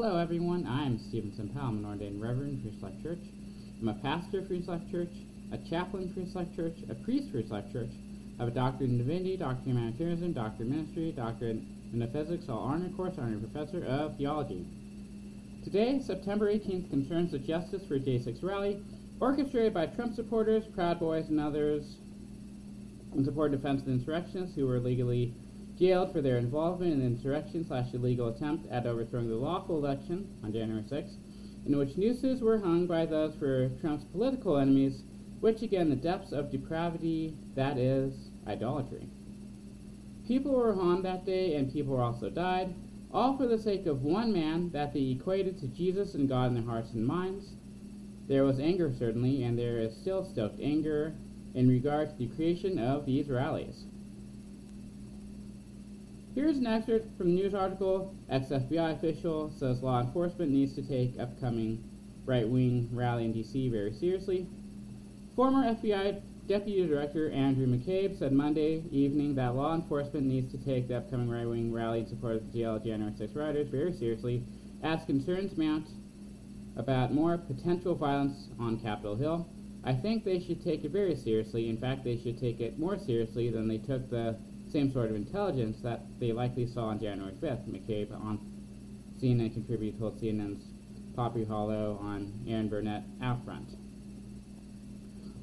Hello everyone, I'm Stephen Sempel. I'm an ordained reverend for Free Life Church. I'm a pastor for Free Life Church, a chaplain for Free Life Church, a priest for Free Life Church. I have a doctorate in divinity, doctorate in humanitarianism, doctorate in ministry, doctorate in physics, all honorary course, honorary professor of theology. Today, September 18th, concerns the Justice for J6 rally, orchestrated by Trump supporters, Proud Boys, and others in support and defense of the insurrectionists who were legally jailed for their involvement in the insurrection/illegal attempt at overthrowing the lawful election on January 6th, in which nooses were hung by those for Trump's political enemies, which again the depths of depravity, that is, idolatry. People were harmed that day, and people were also died, all for the sake of one man that they equated to Jesus and God in their hearts and minds. There was anger, certainly, and there is still stoked anger in regard to the creation of these rallies. Here's an excerpt from the news article, ex-FBI official says law enforcement needs to take upcoming right-wing rally in D.C. very seriously. Former FBI Deputy Director Andrew McCabe said Monday evening that law enforcement needs to take the upcoming right-wing rally in support of the jailed January 6 rioters very seriously, as concerns mount about more potential violence on Capitol Hill. I think they should take it very seriously. In fact, they should take it more seriously than they took the same sort of intelligence that they likely saw on January 5th, McCabe on CNN contributor told CNN's Poppy Harlow on Aaron Burnett Outfront.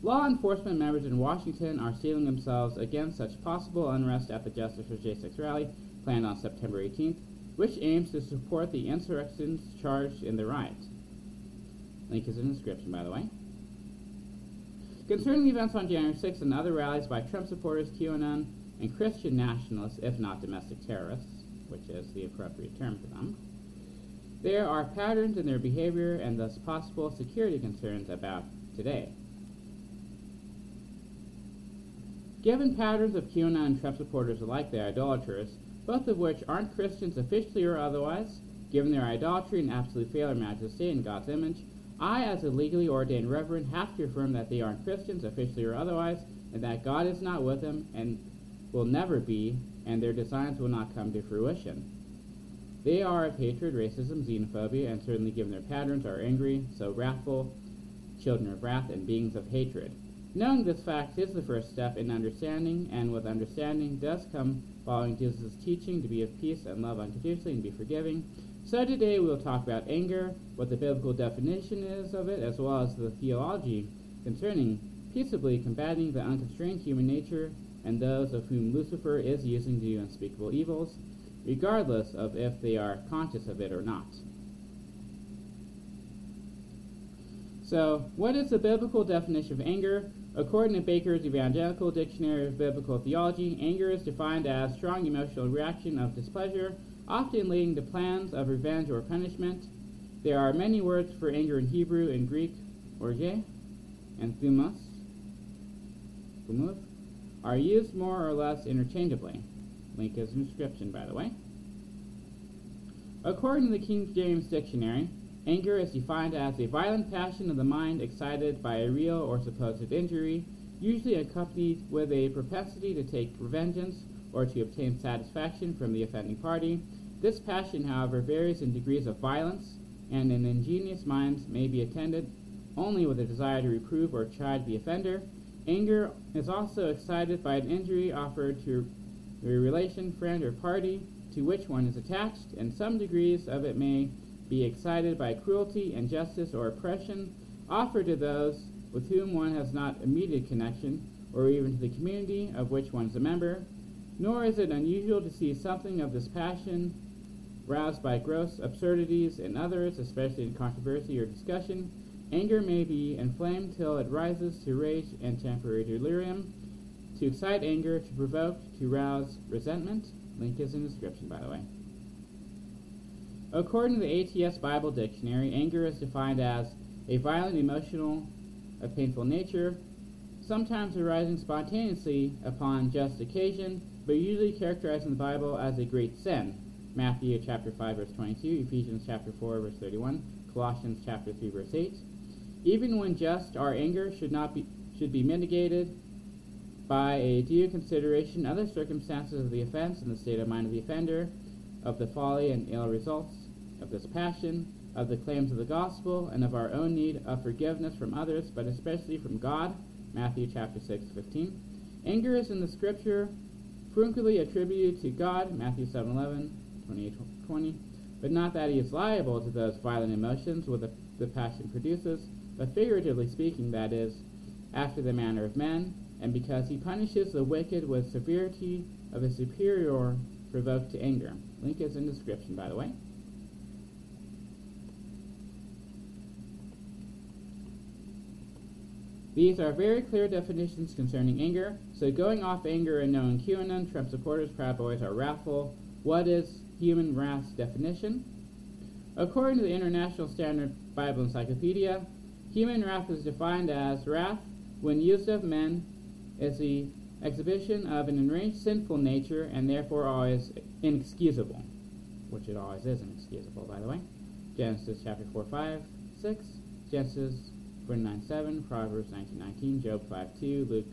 Law enforcement members in Washington are sealing themselves against such possible unrest at the Justice for J6 rally planned on September 18th, which aims to support the insurrectionists charged in the riot. Link is in the description, by the way. Concerning the events on January 6th and other rallies by Trump supporters, QAnon, and Christian nationalists, if not domestic terrorists, which is the appropriate term for them, there are patterns in their behavior and thus possible security concerns about today. Given patterns of QAnon and Trump supporters alike, they are idolaters, both of which aren't Christians officially or otherwise. Given their idolatry and absolute failure to stay in God's image, I, as a legally ordained reverend, have to affirm that they aren't Christians officially or otherwise, and that God is not with them and will never be, and their designs will not come to fruition. They are of hatred, racism, xenophobia, and certainly given their patterns are angry, so wrathful, children of wrath, and beings of hatred. Knowing this fact is the first step in understanding, and with understanding does come following Jesus' teaching to be of peace and love unconditionally and be forgiving. So today we will talk about anger, what the biblical definition is of it, as well as the theology concerning peaceably combating the unconstrained human nature and those of whom Lucifer is using to do unspeakable evils, regardless of if they are conscious of it or not. So, what is the biblical definition of anger? According to Baker's Evangelical Dictionary of Biblical Theology, anger is defined as strong emotional reaction of displeasure, often leading to plans of revenge or punishment. There are many words for anger in Hebrew and Greek, orge, and thumos, thumos, are used more or less interchangeably. Link is in the description, by the way. According to the King James Dictionary, anger is defined as a violent passion of the mind excited by a real or supposed injury, usually accompanied with a propensity to take vengeance or to obtain satisfaction from the offending party. This passion, however, varies in degrees of violence, and in ingenious minds may be attended only with a desire to reprove or chide the offender. Anger is also excited by an injury offered to a relation, friend, or party to which one is attached, and some degrees of it may be excited by cruelty, injustice, or oppression offered to those with whom one has not immediate connection, or even to the community of which one is a member. Nor is it unusual to see something of this passion roused by gross absurdities in others, especially in controversy or discussion. Anger may be inflamed till it rises to rage and temporary delirium, to excite anger, to provoke, to rouse resentment. Link is in the description, by the way. According to the ATS Bible Dictionary, anger is defined as a violent, emotional, a painful nature, sometimes arising spontaneously upon just occasion, but usually characterized in the Bible as a great sin. Matthew chapter 5, verse 22, Ephesians chapter 4, verse 31, Colossians chapter 3, verse 8. Even when just, our anger should be mitigated by a due consideration of other circumstances of the offense and the state of mind of the offender, of the folly and ill results of this passion, of the claims of the gospel, and of our own need of forgiveness from others, but especially from God, Matthew chapter 6:15. Anger is in the scripture frequently attributed to God, Matthew 7:11, 28:20, but not that he is liable to those violent emotions which the passion produces, but figuratively speaking, that is, after the manner of men, and because he punishes the wicked with severity of a superior provoked to anger. Link is in the description, by the way. These are very clear definitions concerning anger, so going off anger and knowing QAnon, Trump supporters, Proud Boys are wrathful. What is human wrath's definition? According to the International Standard Bible Encyclopedia, human wrath is defined as wrath, when used of men, is the exhibition of an enraged sinful nature and therefore always inexcusable, which it always is inexcusable, by the way. Genesis chapter 4:5-6, Genesis 49:7, Proverbs 19:19, Job 5:2, Luke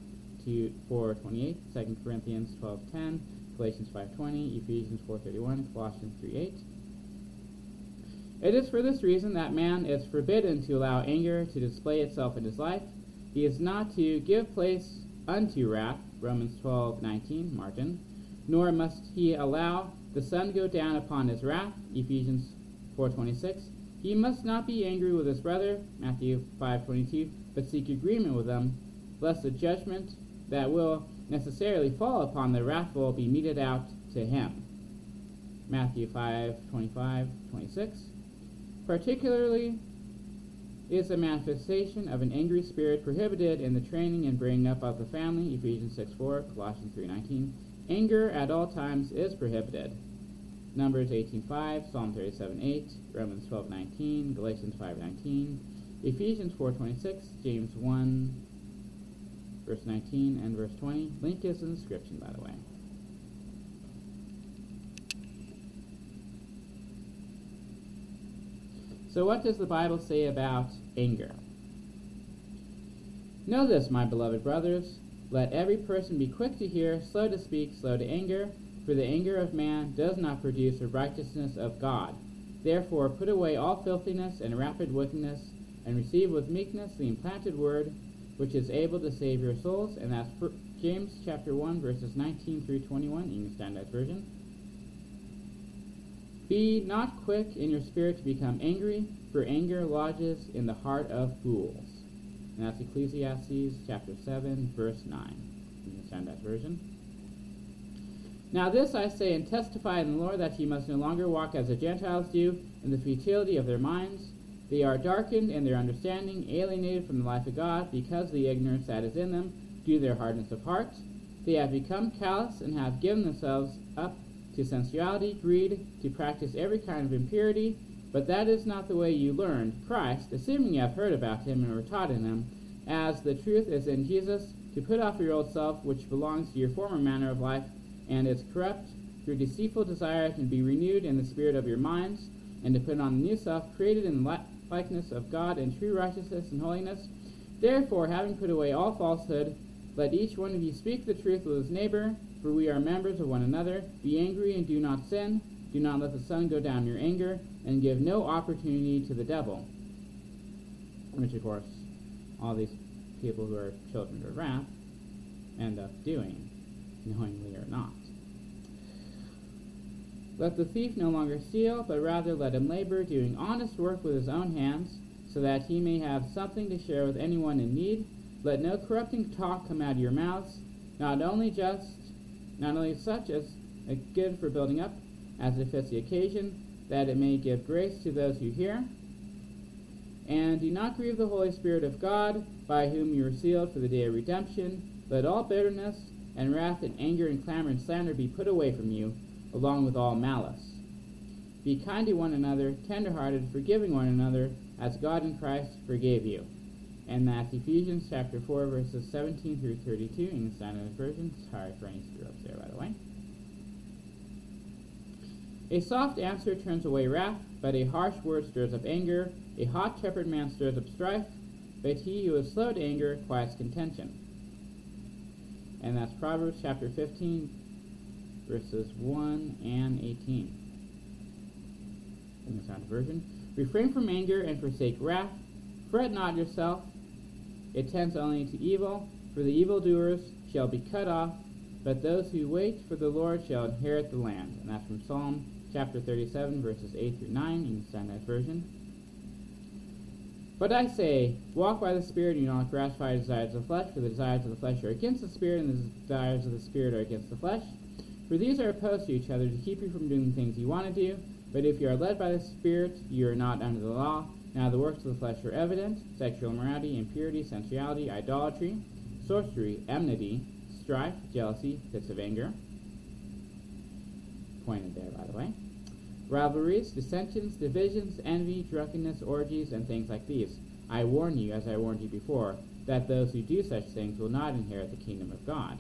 4:28, 2 Corinthians 12:10, Galatians 5:20, Ephesians 4:31, Colossians 3:8. It is for this reason that man is forbidden to allow anger to display itself in his life. He is not to give place unto wrath, Romans 12:19, Martin, nor must he allow the sun go down upon his wrath, Ephesians 4:26. He must not be angry with his brother, Matthew 5:22, but seek agreement with them, lest the judgment that will necessarily fall upon the wrathful be meted out to him, Matthew 5:25-26. Particularly is a manifestation of an angry spirit prohibited in the training and bringing up of the family, Ephesians 6:4, Colossians 3:19. Anger at all times is prohibited, Numbers 18:5, Psalm 37:8, Romans 12:19, Galatians 5:19, Ephesians 4:26, James 1:19 and verse 20. Link is in the description, by the way. So what does the Bible say about anger? Know this, my beloved brothers, let every person be quick to hear, slow to speak, slow to anger, for the anger of man does not produce the righteousness of God. Therefore put away all filthiness and rapid wickedness, and receive with meekness the implanted word, which is able to save your souls. And that's James chapter 1, verses 19 through 21, English Standard Version. Be not quick in your spirit to become angry, for anger lodges in the heart of fools. And that's Ecclesiastes chapter 7, verse 9. You understand that version? Now this I say and testify in the Lord, that ye must no longer walk as the Gentiles do, in the futility of their minds. They are darkened in their understanding, alienated from the life of God, because of the ignorance that is in them, due to their hardness of heart. They have become callous, and have given themselves up to sensuality, greed, to practice every kind of impurity. But that is not the way you learned Christ, assuming you have heard about him and were taught in him, as the truth is in Jesus, to put off your old self, which belongs to your former manner of life, and is corrupt through deceitful desires, and be renewed in the spirit of your minds, and to put on the new self, created in the likeness of God in true righteousness and holiness. Therefore, having put away all falsehood, let each one of you speak the truth with his neighbor, for we are members of one another. Be angry and do not sin. Do not let the sun go down your anger, and give no opportunity to the devil. Which, of course, all these people who are children of wrath end up doing, knowingly or not. Let the thief no longer steal, but rather let him labor, doing honest work with his own hands, so that he may have something to share with anyone in need. Let no corrupting talk come out of your mouths, not only such as is good for building up, as it fits the occasion, that it may give grace to those who hear. And do not grieve the Holy Spirit of God, by whom you were sealed for the day of redemption. Let all bitterness and wrath and anger and clamor and slander be put away from you, along with all malice. Be kind to one another, tender-hearted, forgiving one another, as God in Christ forgave you. And that's Ephesians chapter 4, verses 17 through 32, English Standard Version. Sorry for any screw-ups there, by the way. A soft answer turns away wrath, but a harsh word stirs up anger. A hot tempered man stirs up strife, but he who is slow to anger quiets contention. And that's Proverbs chapter 15, verses 1 and 18. in the Sound Version. Refrain from anger and forsake wrath. Fret not yourself. It tends only to evil. For the evildoers shall be cut off, but those who wait for the Lord shall inherit the land. And that's from Psalm chapter 37, verses 8 through 9 in the Standard Version. But I say, walk by the Spirit, and do not gratify the desires of the flesh, for the desires of the flesh are against the Spirit, and the desires of the Spirit are against the flesh. For these are opposed to each other to keep you from doing the things you want to do. But if you are led by the Spirit, you are not under the law. Now the works of the flesh are evident: sexual immorality, impurity, sensuality, idolatry, sorcery, enmity, strife, jealousy, fits of anger, pointed there by the way, rivalries, dissensions, divisions, envy, drunkenness, orgies, and things like these. I warn you, as I warned you before, that those who do such things will not inherit the kingdom of God.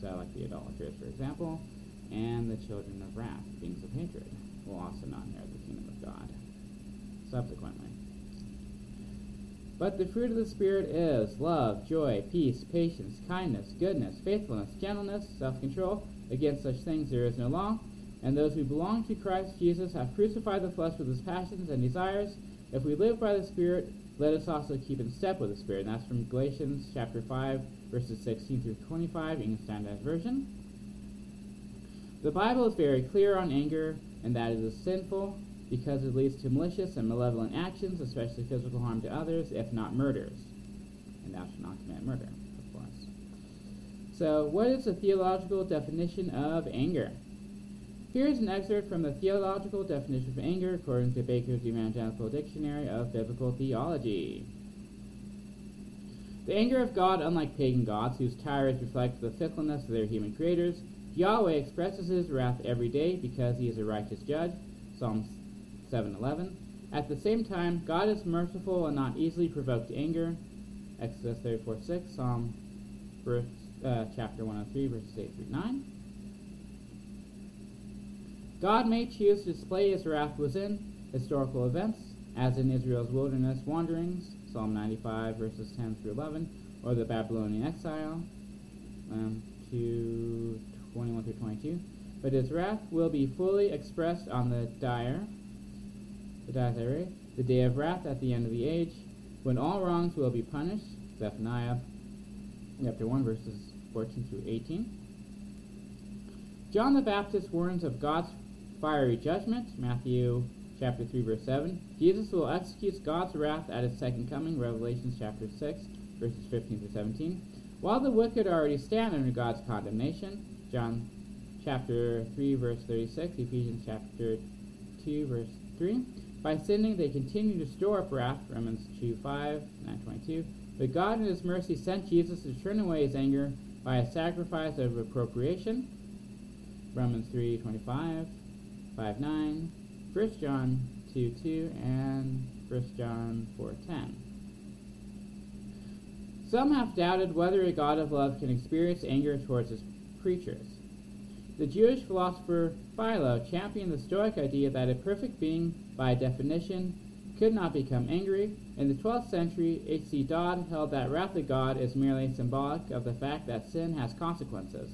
So like the idolaters, for example, and the children of wrath, things of hatred, will also not inherit the kingdom of God, subsequently. But the fruit of the Spirit is love, joy, peace, patience, kindness, goodness, faithfulness, gentleness, self-control. Against such things there is no law. And those who belong to Christ Jesus have crucified the flesh with its passions and desires. If we live by the Spirit, let us also keep in step with the Spirit. And that's from Galatians chapter 5, verses 16 through 25, in the Standard Version. The Bible is very clear on anger, and that it is sinful, because it leads to malicious and malevolent actions, especially physical harm to others, if not murders. And thou shalt not commit murder, of course. So, what is the theological definition of anger? Here is an excerpt from the theological definition of anger according to Baker's Evangelical Dictionary of Biblical Theology. The anger of God, unlike pagan gods, whose tirades reflect the fickleness of their human creators, Yahweh expresses his wrath every day because he is a righteous judge, Psalms 7:11. At the same time, God is merciful and not easily provoked to anger. Exodus 34:6, Psalm chapter 103, verses 8 through 9. God may choose to display his wrath within historical events, as in Israel's wilderness wanderings, Psalm 95, verses 10 through 11, or the Babylonian exile, 21 through 22. But his wrath will be fully expressed on the day of wrath at the end of the age, when all wrongs will be punished, Zephaniah chapter 1, verses 14 through 18. John the Baptist warns of God's fiery judgment, Matthew chapter 3, verse 7. Jesus will execute God's wrath at his second coming, Revelation chapter 6, verses 15 through 17. While the wicked already stand under God's condemnation, John chapter 3, verse 36, Ephesians chapter 2, verse 3. By sinning, they continue to store up wrath, Romans 2, 5, 9, 22. But God in his mercy sent Jesus to turn away his anger by a sacrifice of appropriation, Romans 3, 25, 5, 9, 1 John 2, 2, and 1 John 4, 10. Some have doubted whether a God of love can experience anger towards his creatures. The Jewish philosopher Philo championed the Stoic idea that a perfect being, by definition, could not become angry. In the 12th century, H.C. Dodd held that wrath of God is merely symbolic of the fact that sin has consequences.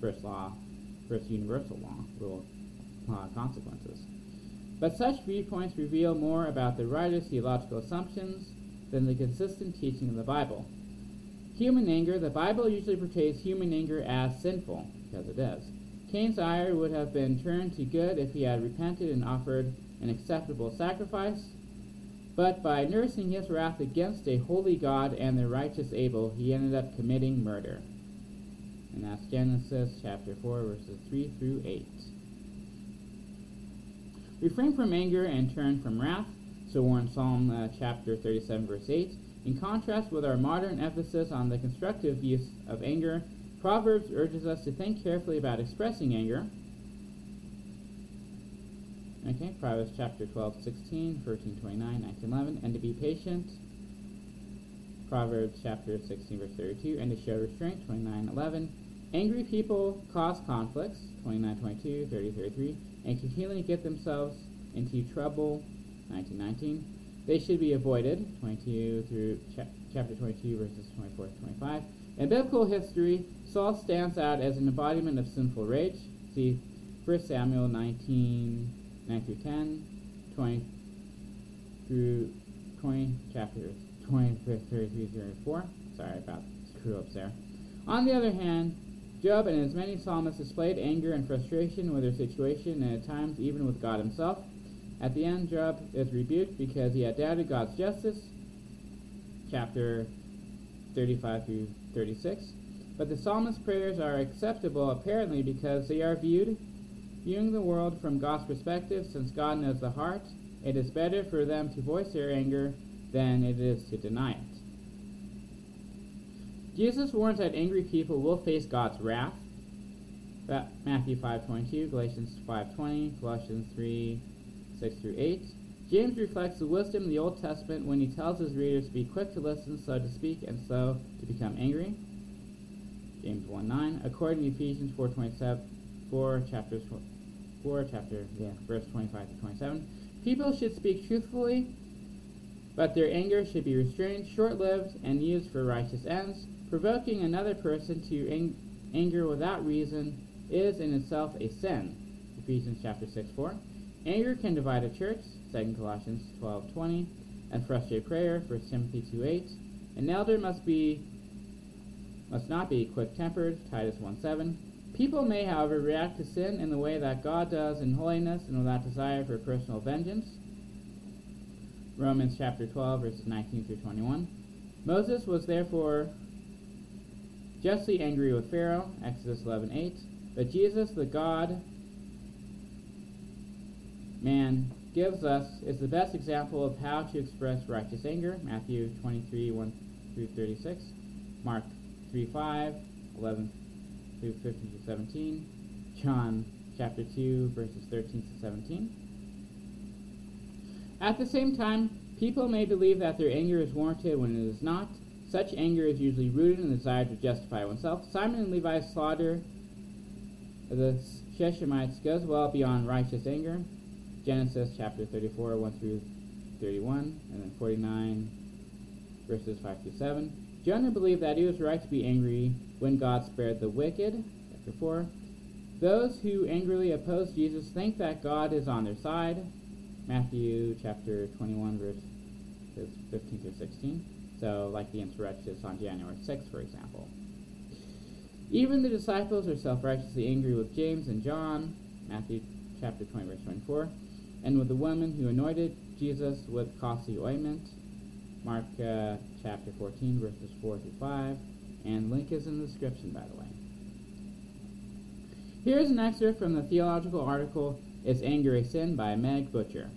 First universal law of consequences. But such viewpoints reveal more about the writer's theological assumptions than the consistent teaching of the Bible. Human anger. The Bible usually portrays human anger as sinful, because it is. Cain's ire would have been turned to good if he had repented and offered an acceptable sacrifice, but by nursing his wrath against a holy God and the righteous Abel, he ended up committing murder. And that's Genesis chapter 4, verses 3 through 8. Refrain from anger and turn from wrath, so warns Psalm chapter 37, verse 8. In contrast with our modern emphasis on the constructive use of anger, Proverbs urges us to think carefully about expressing anger. Okay, Proverbs chapter 12, 16, 13, 29, 19, 11, and to be patient. Proverbs chapter 16, verse 32, and to show restraint, 29, 11. Angry people cause conflicts, 29, 22, 30, 33, and continually get themselves into trouble, 19, 19. They should be avoided, chapter 22, verses 24 to 25. In biblical history, Saul stands out as an embodiment of sinful rage. See 1 Samuel 19, Matthew 10, 20 through 20, chapters 20 through 33 through 4. Sorry about screw-ups there. On the other hand, Job and as many psalmists displayed anger and frustration with their situation and at times even with God himself. At the end, Job is rebuked because he had doubted God's justice, chapter 35 through 36. But the psalmist's prayers are acceptable apparently because they are viewing the world from God's perspective. Since God knows the heart, it is better for them to voice their anger than it is to deny it. Jesus warns that angry people will face God's wrath. Matthew 5:22, Galatians 5:20, Colossians 3:6-8. James reflects the wisdom of the Old Testament when he tells his readers to be quick to listen, slow to speak, and slow to become angry. James 1:9. According to Ephesians 4:27, verse 25-27. People should speak truthfully, but their anger should be restrained, short-lived, and used for righteous ends. Provoking another person to anger without reason is in itself a sin. Ephesians chapter 6:4. Anger can divide a church. 2 Colossians 12:20. And frustrate prayer. 1 Timothy 2:8. An elder must not be quick-tempered. Titus 1:7. People may, however, react to sin in the way that God does in holiness and without desire for personal vengeance. Romans chapter 12, verses 19-21. Moses was therefore justly angry with Pharaoh, Exodus 11:8. But Jesus, the God-man, gives us is the best example of how to express righteous anger, Matthew 23:1-36, Mark 3:5, 11-15-17, John chapter 2, verses 13-17. At the same time, people may believe that their anger is warranted when it is not. Such anger is usually rooted in the desire to justify oneself. Simon and Levi's slaughter of the Shechemites goes well beyond righteous anger. Genesis chapter 34, 1-31, and then 49, verses 5-7. Jonah believed that he was right to be angry when God spared the wicked. Chapter 4. Those who angrily oppose Jesus think that God is on their side. Matthew chapter 21, verses 15-16. So, like the insurrectionists on January 6th, for example. Even the disciples are self-righteously angry with James and John, Matthew chapter 20, verse 24, and with the woman who anointed Jesus with costly ointment, Mark chapter 14, verses 4-5, and link is in the description, by the way. Here's an excerpt from the theological article, Is Anger a Sin?, by Meg Butcher.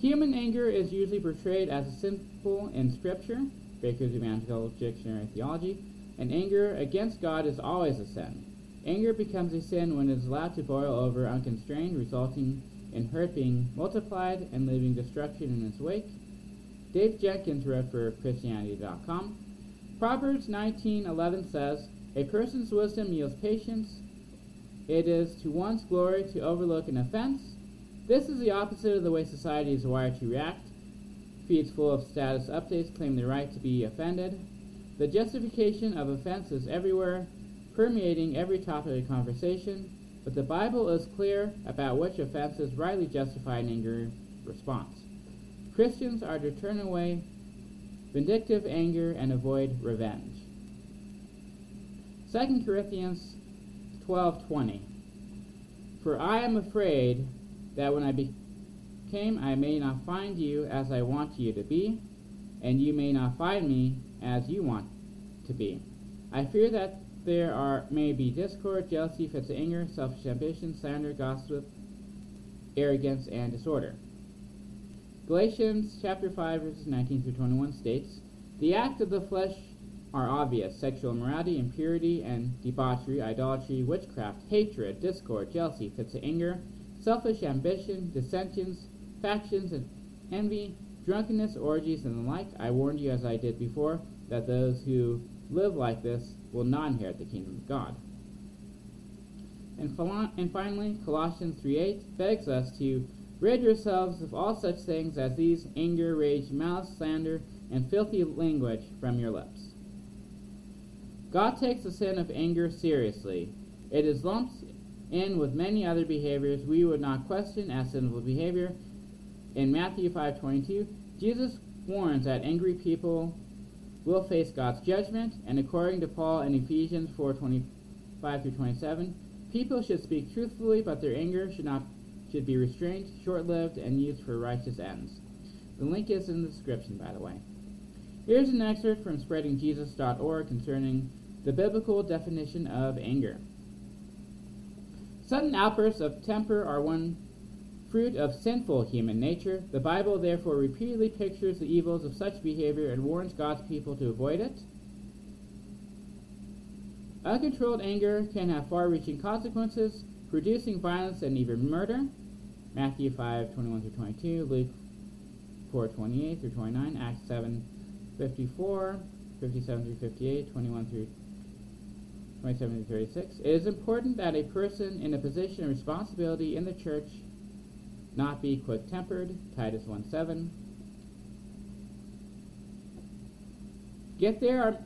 Human anger is usually portrayed as a sinful in Scripture, Baker's Evangelical Dictionary of Theology, and anger against God is always a sin. Anger becomes a sin when it is allowed to boil over unconstrained, resulting in hurt being multiplied and leaving destruction in its wake. Dave Jenkins wrote for Christianity.com. Proverbs 19:11 says, "A person's wisdom yields patience. It is to one's glory to overlook an offense." This is the opposite of the way society is wired to react. Feeds full of status updates claim the right to be offended. The justification of offense is everywhere, permeating every topic of conversation, but the Bible is clear about which offenses rightly justify an angry response. Christians are to turn away vindictive anger and avoid revenge. 2 Corinthians 12:20. For I am afraid that when I came, I may not find you as I want you to be, and you may not find me as you want to be. I fear that there may be discord, jealousy, fits of anger, selfish ambition, slander, gossip, arrogance, and disorder. Galatians chapter 5, verses 19-21 states, "The acts of the flesh are obvious: sexual immorality, impurity and debauchery, idolatry, witchcraft, hatred, discord, jealousy, fits of anger, selfish ambition, dissensions, factions, and envy, drunkenness, orgies, and the like. I warned you, as I did before, that those who live like this will not inherit the kingdom of God." And finally, Colossians 3:8 begs us to rid yourselves of all such things as these: anger, rage, malice, slander, and filthy language from your lips. God takes the sin of anger seriously. It is lumped and with many other behaviors we would not question as sinful behavior. In Matthew 5:22, Jesus warns that angry people will face God's judgment, and according to Paul in Ephesians 4:25-27, people should speak truthfully, but their anger should be restrained, short-lived, and used for righteous ends. The link is in the description, by the way. Here's an excerpt from spreadingjesus.org concerning the biblical definition of anger. Sudden outbursts of temper are one fruit of sinful human nature. The Bible therefore repeatedly pictures the evils of such behavior and warns God's people to avoid it. Uncontrolled anger can have far-reaching consequences, producing violence and even murder. Matthew 5:21-22, Luke 4:28-29, Acts 7:54, 57-58, 21-27-36. It is important that a person in a position of responsibility in the church not be quick-tempered, Titus 1:7. Yet there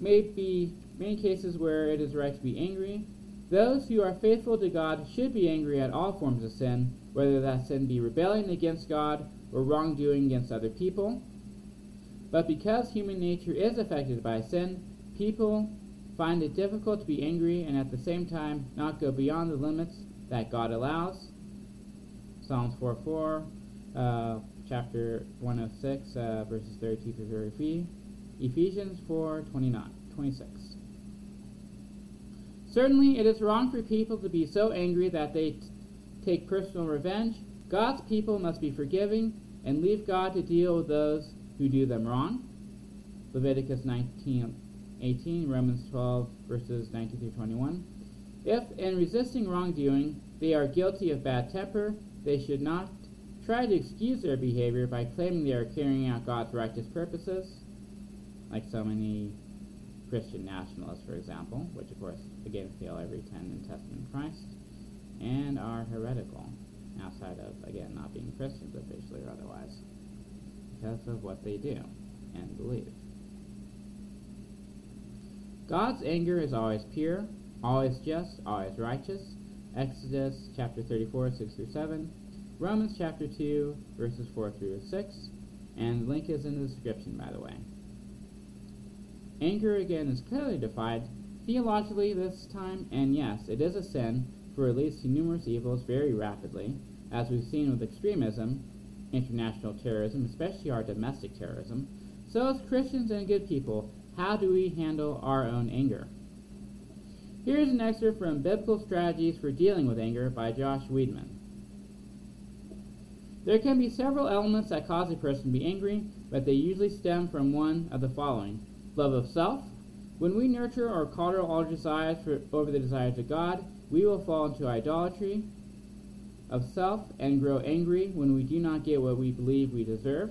may be many cases where it is right to be angry. Those who are faithful to God should be angry at all forms of sin, whether that sin be rebellion against God or wrongdoing against other people. But because human nature is affected by sin, people find it difficult to be angry and at the same time not go beyond the limits that God allows. Psalms 4:4, chapter 106, verses 32-33, Ephesians 4:29-26. Certainly it is wrong for people to be so angry that they take personal revenge. God's people must be forgiving and leave God to deal with those who do them wrong. Leviticus 19:18, Romans 12, verses 19-21. If in resisting wrongdoing they are guilty of bad temper, they should not try to excuse their behavior by claiming they are carrying out God's righteous purposes, like so many Christian nationalists, for example, which of course again fail every time in Testament of Christ, and are heretical, outside of, again, not being Christians officially or otherwise, because of what they do and believe. God's anger is always pure, always just, always righteous. Exodus chapter 34:6-7, Romans chapter 2, verses 4-6, and the link is in the description, by the way. Anger again is clearly defined theologically this time, and yes, it is a sin, for it leads to numerous evils very rapidly, as we've seen with extremism, international terrorism, especially our domestic terrorism. So as Christians and good people, how do we handle our own anger? Here's an excerpt from Biblical Strategies for Dealing with Anger by Josh Weidmann. There can be several elements that cause a person to be angry, but they usually stem from one of the following. Love of self. When we nurture or coddle our desires over the desires of God, we will fall into idolatry of self and grow angry when we do not get what we believe we deserve,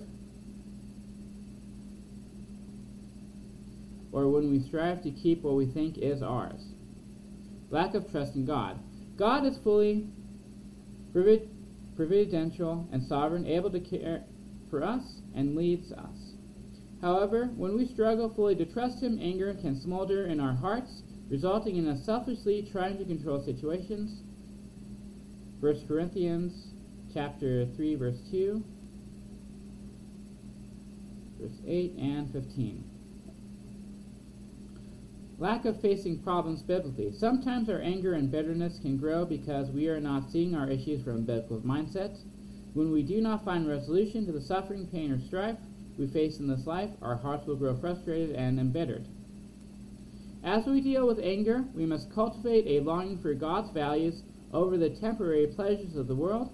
or when we strive to keep what we think is ours. Lack of trust in God. God is fully providential and sovereign, able to care for us and leads us. However, when we struggle fully to trust him, anger can smolder in our hearts, resulting in us selfishly trying to control situations. 1 Corinthians chapter 3, verse 2, verse 8 and 15. Lack of facing problems biblically. Sometimes our anger and bitterness can grow because we are not seeing our issues from a biblical mindset. When we do not find resolution to the suffering, pain, or strife we face in this life, our hearts will grow frustrated and embittered. As we deal with anger, we must cultivate a longing for God's values over the temporary pleasures of the world.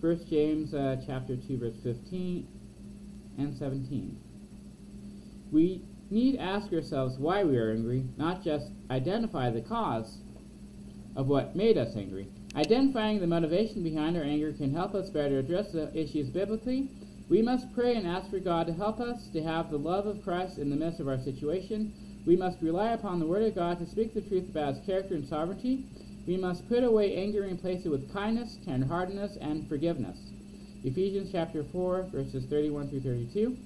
1 James chapter 2, verse 15 and 17. We need ask ourselves why we are angry, not just identify the cause of what made us angry. Identifying the motivation behind our anger can help us better address the issues biblically. We must pray and ask for God to help us to have the love of Christ in the midst of our situation. We must rely upon the Word of God to speak the truth about His character and sovereignty. We must put away anger and replace it with kindness, tenderheartedness, and forgiveness. Ephesians chapter 4, verses 31-32.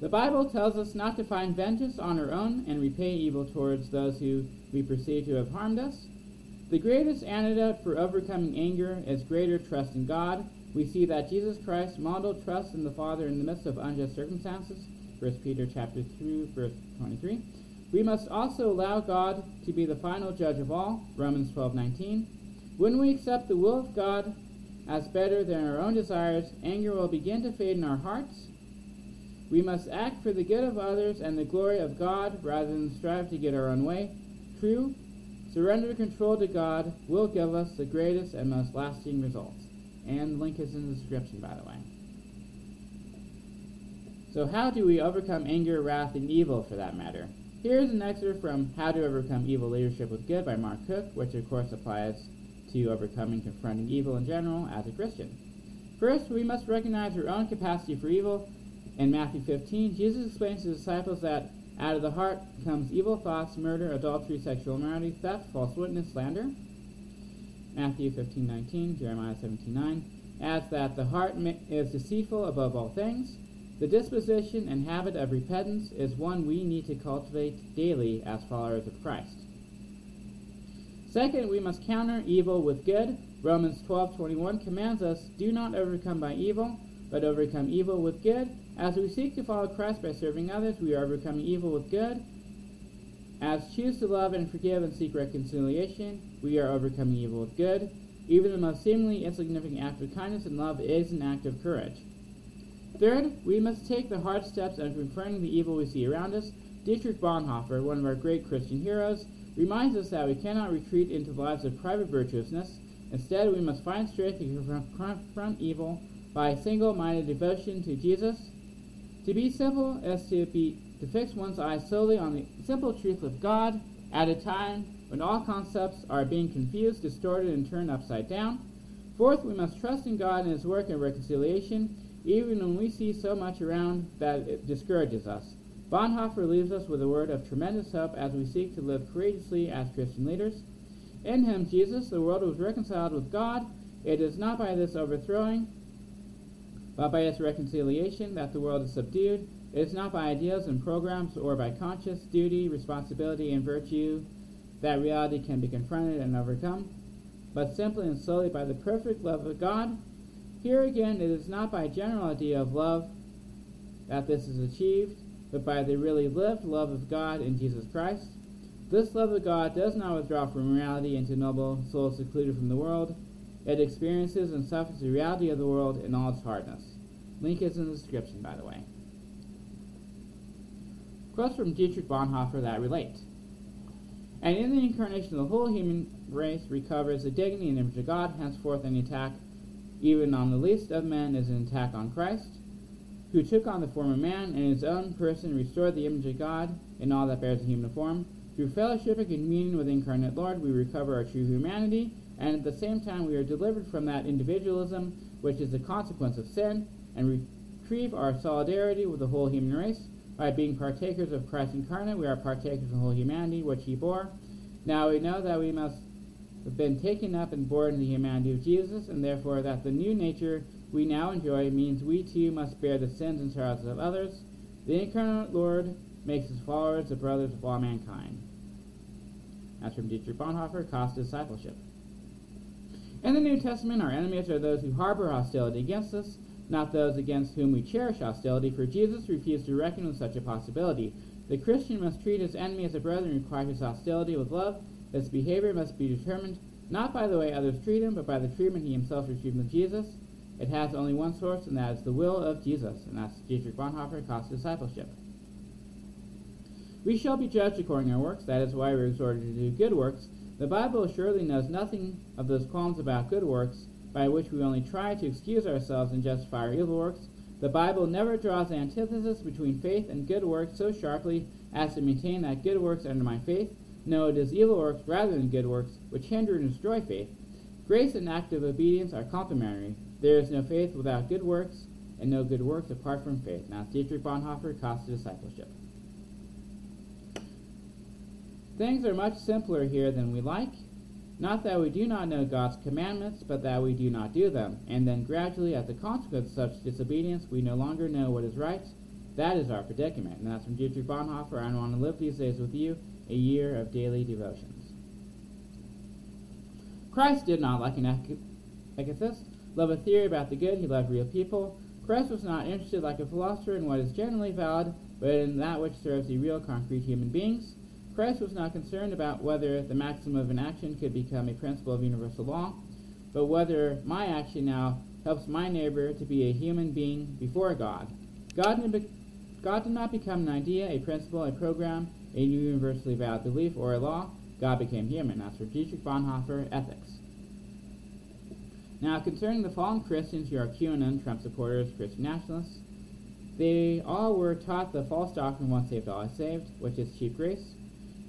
The Bible tells us not to find vengeance on our own and repay evil towards those who we perceive to have harmed us. The greatest antidote for overcoming anger is greater trust in God. We see that Jesus Christ modeled trust in the Father in the midst of unjust circumstances, 1 Peter chapter 2, verse 23. We must also allow God to be the final judge of all, Romans 12:19. When we accept the will of God as better than our own desires, anger will begin to fade in our hearts. We must act for the good of others and the glory of God rather than strive to get our own way. True, surrendered control to God will give us the greatest and most lasting results. And the link is in the description, by the way. So how do we overcome anger, wrath, and evil, for that matter? Here's an excerpt from How to Overcome Evil Leadership with Good by Mark Cook, which of course applies to overcoming, confronting evil in general as a Christian. First, we must recognize our own capacity for evil. In Matthew 15, Jesus explains to his disciples that out of the heart comes evil thoughts, murder, adultery, sexual immorality, theft, false witness, slander. Matthew 15:19, Jeremiah 17:9, adds that the heart is deceitful above all things. The disposition and habit of repentance is one we need to cultivate daily as followers of Christ. Second, we must counter evil with good. Romans 12:21 commands us, do not overcome by evil, but overcome evil with good. As we seek to follow Christ by serving others, we are overcoming evil with good. As choose to love and forgive and seek reconciliation, we are overcoming evil with good. Even the most seemingly insignificant act of kindness and love is an act of courage. Third, we must take the hard steps of confronting the evil we see around us. Dietrich Bonhoeffer, one of our great Christian heroes, reminds us that we cannot retreat into lives of private virtuousness. Instead, we must find strength to confront evil by single-minded devotion to Jesus. To be simple is to fix one's eyes solely on the simple truth of God at a time when all concepts are being confused, distorted, and turned upside down. Fourth, we must trust in God and His work of reconciliation, even when we see so much around that it discourages us. Bonhoeffer leaves us with a word of tremendous hope as we seek to live courageously as Christian leaders. In Him, Jesus, the world was reconciled with God. It is not by this overthrowing, but by its reconciliation that the world is subdued. It is not by ideas and programs or by conscious duty, responsibility, and virtue that reality can be confronted and overcome, but simply and solely by the perfect love of God. Here again, it is not by a general idea of love that this is achieved, but by the really lived love of God in Jesus Christ. This love of God does not withdraw from morality into noble souls secluded from the world. It experiences and suffers the reality of the world in all its hardness. Link is in the description, by the way. Quotes from Dietrich Bonhoeffer that relate. And in the incarnation, the whole human race recovers the dignity and image of God. Henceforth, an attack even on the least of men is an attack on Christ, who took on the form of man and in his own person restored the image of God in all that bears a human form. Through fellowship and communion with the incarnate Lord, we recover our true humanity, and at the same time we are delivered from that individualism which is the consequence of sin, and retrieve our solidarity with the whole human race. By being partakers of Christ incarnate, we are partakers of the whole humanity which he bore. Now we know that we must have been taken up and born in the humanity of Jesus, and therefore that the new nature we now enjoy means we too must bear the sins and sorrows of others. The incarnate Lord makes his followers the brothers of all mankind. That's from Dietrich Bonhoeffer, Cost of Discipleship. In the New Testament, our enemies are those who harbor hostility against us, not those against whom we cherish hostility, for Jesus refused to reckon with such a possibility. The Christian must treat his enemy as a brother and require his hostility with love. His behavior must be determined not by the way others treat him, but by the treatment he himself received from Jesus. It has only one source, and that is the will of Jesus, and that's Dietrich Bonhoeffer, Cost of Discipleship. We shall be judged according to our works, that is why we are exhorted to do good works. The Bible surely knows nothing of those qualms about good works, by which we only try to excuse ourselves and justify our evil works. The Bible never draws the antithesis between faith and good works so sharply as to maintain that good works undermine faith. No, it is evil works rather than good works which hinder and destroy faith. Grace and active obedience are complementary. There is no faith without good works, and no good works apart from faith. Now, Dietrich Bonhoeffer, Cost of Discipleship. Things are much simpler here than we like. Not that we do not know God's commandments, but that we do not do them, and then gradually, as a consequence of such disobedience, we no longer know what is right. That is our predicament. And that's from Dietrich Bonhoeffer, I Want to Live These Days with You, a Year of Daily Devotions. Christ did not, like an ethicist, love a theory about the good. He loved real people. Christ was not interested, like a philosopher, in what is generally valid, but in that which serves the real, concrete human beings. Christ was not concerned about whether the maxim of an action could become a principle of universal law, but whether my action now helps my neighbor to be a human being before God. God did not become an idea, a principle, a program, a universally valid belief, or a law. God became human. That's for Dietrich Bonhoeffer, Ethics. Now, concerning the fallen Christians who are QAnon, Trump supporters, Christian nationalists, they all were taught the false doctrine, once saved, always saved, which is cheap grace.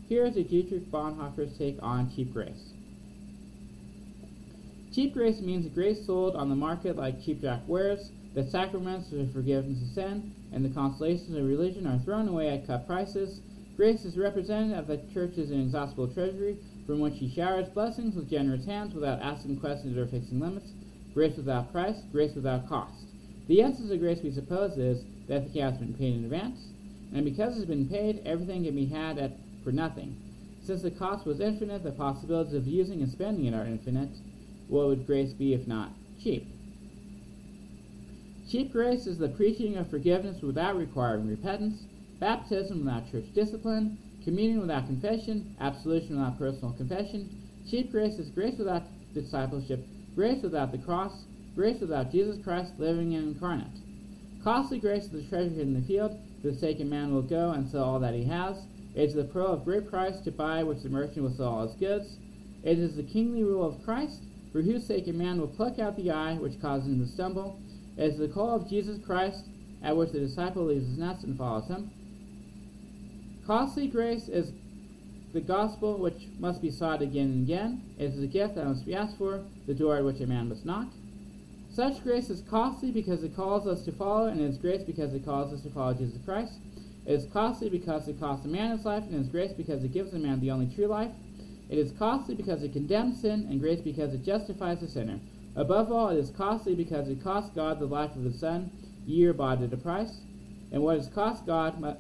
Here is a Dietrich Bonhoeffer's take on cheap grace. Cheap grace means a grace sold on the market like cheap jack wares. The sacraments, the forgiveness of sin, and the consolations of religion are thrown away at cut prices. Grace is representative of the Church's inexhaustible treasury, from which she showers blessings with generous hands without asking questions or fixing limits. Grace without price, grace without cost. The essence of grace, we suppose, is that the cow has been paid in advance, and because it has been paid, everything can be had at for nothing. Since the cost was infinite, the possibilities of using and spending it are infinite. What would grace be if not cheap? Cheap grace is the preaching of forgiveness without requiring repentance, baptism without church discipline, communion without confession, absolution without personal confession. Cheap grace is grace without discipleship, grace without the cross, grace without Jesus Christ living and incarnate. Costly grace is the treasure hidden in the field. The forsaken man will go and sell all that he has. It is the pearl of great price to buy which the merchant will sell all his goods. It is the kingly rule of Christ, for whose sake a man will pluck out the eye which causes him to stumble. It is the call of Jesus Christ, at which the disciple leaves his nets and follows him. Costly grace is the gospel which must be sought again and again. It is the gift that must be asked for, the door at which a man must knock. Such grace is costly because it calls us to follow, and it is grace because it calls us to follow Jesus Christ. It is costly because it costs a man his life, and it is grace because it gives a man the only true life. It is costly because it condemns sin, and grace because it justifies the sinner. Above all, it is costly because it cost God the life of His Son, ye are bought at a price, and what is cost God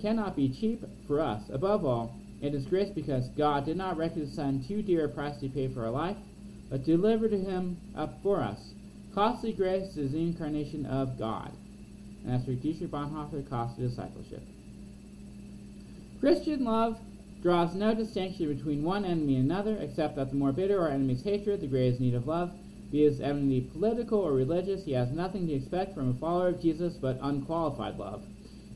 cannot be cheap for us. Above all, it is grace because God did not reckon His Son too dear a price to pay for our life, but delivered Him up for us. Costly grace is the incarnation of God. And that's for Dietrich Bonhoeffer, Cost of Discipleship. Christian love draws no distinction between one enemy and another, except that the more bitter our enemy's hatred, the greater his need of love. Be his enemy political or religious, he has nothing to expect from a follower of Jesus but unqualified love.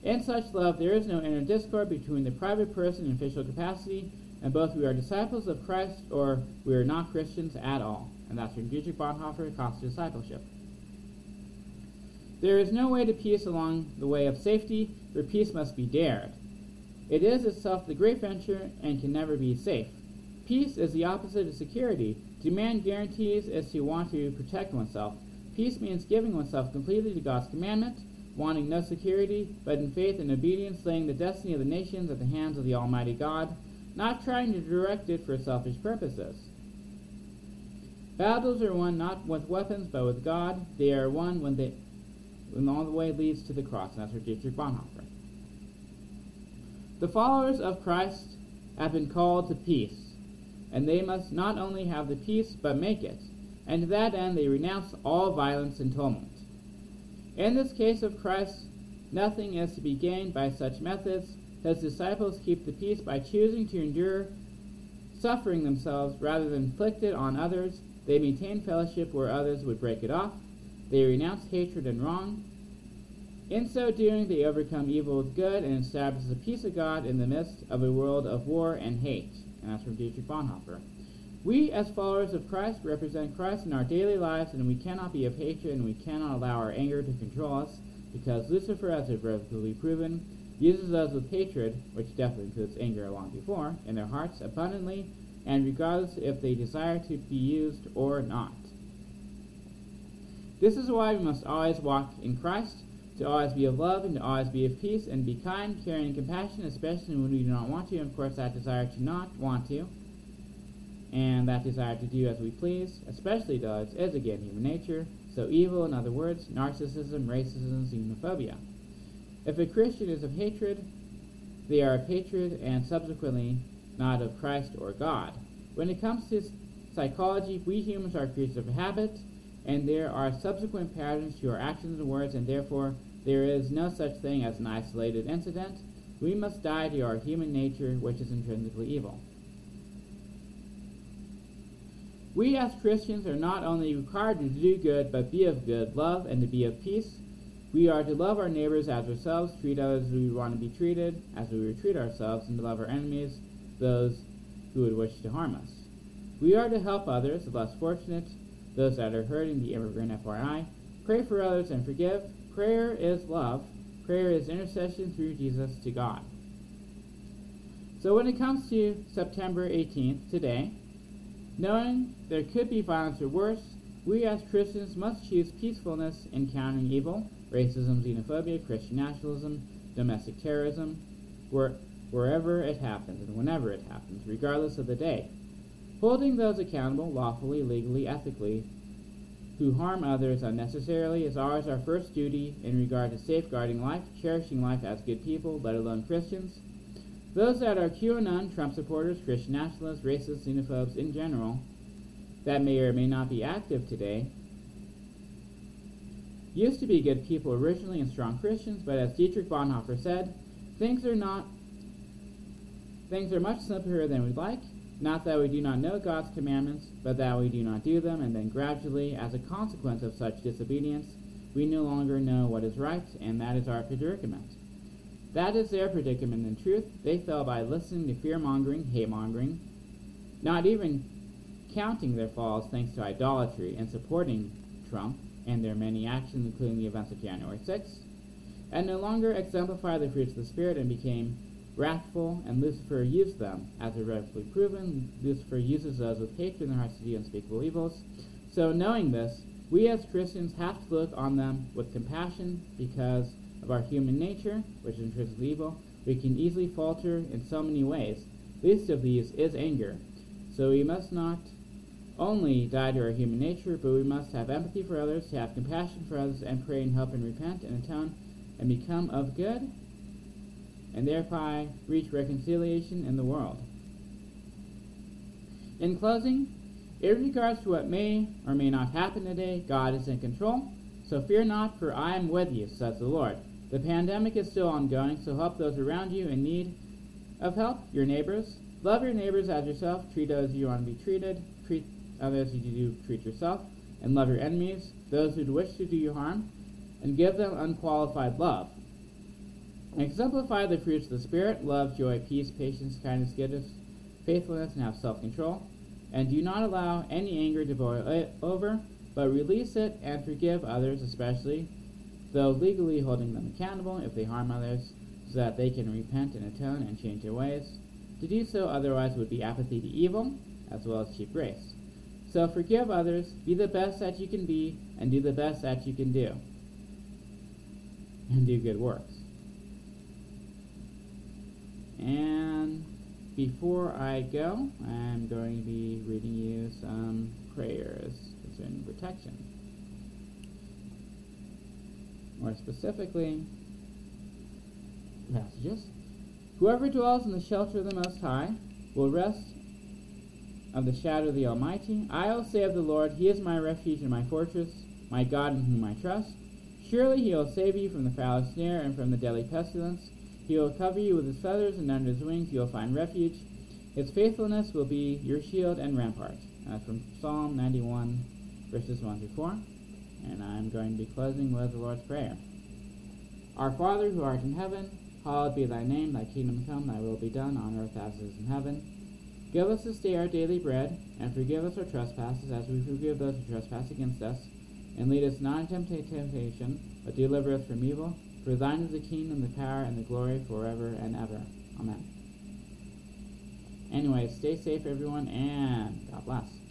In such love, there is no inner discord between the private person and official capacity, and both we are disciples of Christ or we are not Christians at all. And that's from Dietrich Bonhoeffer, Cost of Discipleship. There is no way to peace along the way of safety, for peace must be dared. It is itself the great venture and can never be safe. Peace is the opposite of security. To demand guarantees is to want to protect oneself. Peace means giving oneself completely to God's commandment, wanting no security, but in faith and obedience laying the destiny of the nations at the hands of the Almighty God, not trying to direct it for selfish purposes. Battles are won not with weapons, but with God. They are won when all the way leads to the cross. And that's for Dietrich Bonhoeffer. The followers of Christ have been called to peace, and they must not only have the peace, but make it, and to that end they renounce all violence and tumult. In this case of Christ, nothing is to be gained by such methods. His disciples keep the peace by choosing to endure suffering themselves rather than inflict it on others. They maintain fellowship where others would break it off. They renounce hatred and wrong. In so doing, they overcome evil with good and establish the peace of God in the midst of a world of war and hate. And that's from Dietrich Bonhoeffer. We, as followers of Christ, represent Christ in our daily lives, and we cannot be of hatred, and we cannot allow our anger to control us, because Lucifer, as irrevocably proven, uses us with hatred, which definitely includes anger long before, in their hearts abundantly, and regardless if they desire to be used or not. This is why we must always walk in Christ, to always be of love and to always be of peace, and be kind, caring, and compassionate, especially when we do not want to, and of course that desire to not want to, and that desire to do as we please, especially to others, is again human nature, so evil, in other words, narcissism, racism, xenophobia. If a Christian is of hatred, they are of hatred, and subsequently not of Christ or God. When it comes to psychology, we humans are creatures of habit, and there are subsequent patterns to our actions and words, and therefore there is no such thing as an isolated incident. We must die to our human nature, which is intrinsically evil. We as Christians are not only required to do good, but be of good, love, and to be of peace. We are to love our neighbors as ourselves, treat others as we want to be treated, as we would treat ourselves, and to love our enemies, those who would wish to harm us. We are to help others, the less fortunate, those that are hurting, the immigrant, FYI. Pray for others and forgive. Prayer is love. Prayer is intercession through Jesus to God. So when it comes to September 18th, today, knowing there could be violence or worse, we as Christians must choose peacefulness in countering evil, racism, xenophobia, Christian nationalism, domestic terrorism, wherever it happens and whenever it happens, regardless of the day. Holding those accountable lawfully, legally, ethically, who harm others unnecessarily is always our first duty in regard to safeguarding life, cherishing life as good people, let alone Christians. Those that are QAnon, Trump supporters, Christian nationalists, racists, xenophobes in general, that may or may not be active today, used to be good people originally and strong Christians, but as Dietrich Bonhoeffer said, things are much simpler than we'd like. Not that we do not know God's commandments, but that we do not do them, and then gradually, as a consequence of such disobedience, we no longer know what is right, and that is our predicament. That is their predicament in truth. They fell by listening to fear-mongering, hate-mongering, not even counting their falls thanks to idolatry and supporting Trump and their many actions, including the events of January 6th, and no longer exemplify the fruits of the Spirit and became wrathful, and Lucifer used them. As irrevocably proven, Lucifer uses those with hatred in their hearts to do unspeakable evils. So knowing this, we as Christians have to look on them with compassion because of our human nature, which is intrinsically evil. We can easily falter in so many ways. Least of these is anger. So we must not only die to our human nature, but we must have empathy for others, to have compassion for others, and pray and help and repent and atone and become of good, and thereby reach reconciliation in the world. In closing, in regards to what may or may not happen today, God is in control, so fear not, for I am with you, says the Lord. The pandemic is still ongoing, so help those around you in need of help, your neighbors. Love your neighbors as yourself, treat those you want to be treated, treat others as you do treat yourself, and love your enemies, those who wish to do you harm, and give them unqualified love. Exemplify the fruits of the Spirit, love, joy, peace, patience, kindness, goodness, faithfulness, and have self-control. And do not allow any anger to boil over, but release it and forgive others, especially, though legally holding them accountable if they harm others, so that they can repent and atone and change their ways. To do so otherwise would be apathy to evil, as well as cheap grace. So forgive others, be the best that you can be, and do the best that you can do. And do good works. And before I go, I'm going to be reading you some prayers concerning protection. More specifically, passages. Whoever dwells in the shelter of the Most High will rest of the shadow of the Almighty. I will say of the Lord, He is my refuge and my fortress, my God in whom I trust. Surely He will save you from the foul snare and from the deadly pestilence. He will cover you with His feathers, and under His wings you will find refuge. His faithfulness will be your shield and rampart. That's from Psalm 91, verses 1 through 4. And I'm going to be closing with the Lord's Prayer. Our Father, who art in heaven, hallowed be thy name. Thy kingdom come, thy will be done, on earth as it is in heaven. Give us this day our daily bread, and forgive us our trespasses, as we forgive those who trespass against us. And lead us not into temptation, but deliver us from evil. For thine is the kingdom, the power, and the glory forever and ever. Amen. Anyway, stay safe, everyone, and God bless.